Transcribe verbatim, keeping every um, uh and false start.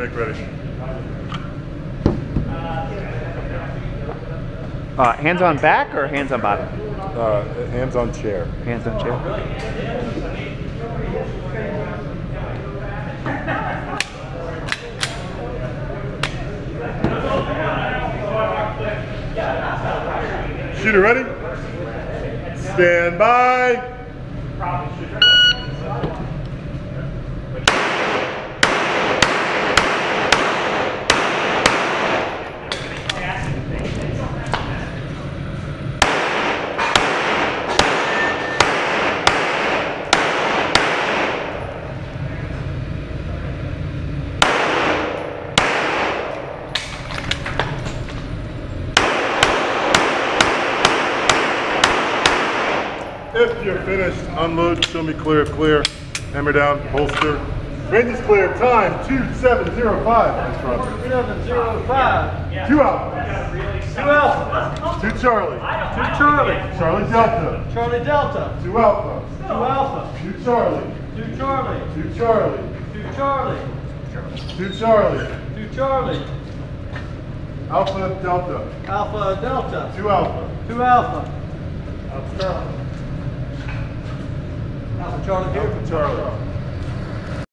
Mick Reddish. Uh, hands on back or hands on bottom? Uh, hands on chair. Hands on chair. Shooter ready? Stand by. If you're finished, unload, show me clear, clear, hammer down, holster. Range is clear, time two seven zero five. That's right. two seven zero five. Two out. Two Alpha. Two Charlie. Two Charlie. Charlie Delta. Charlie Delta. Two Alpha. Two Alpha. Two Charlie. Two Charlie. Two Charlie. Two Charlie. Two Charlie. Two Charlie. Alpha Delta. Alpha Delta. Two Alpha. Two Alpha. Alpha Charlie. Alpha Charlie here for Charlie.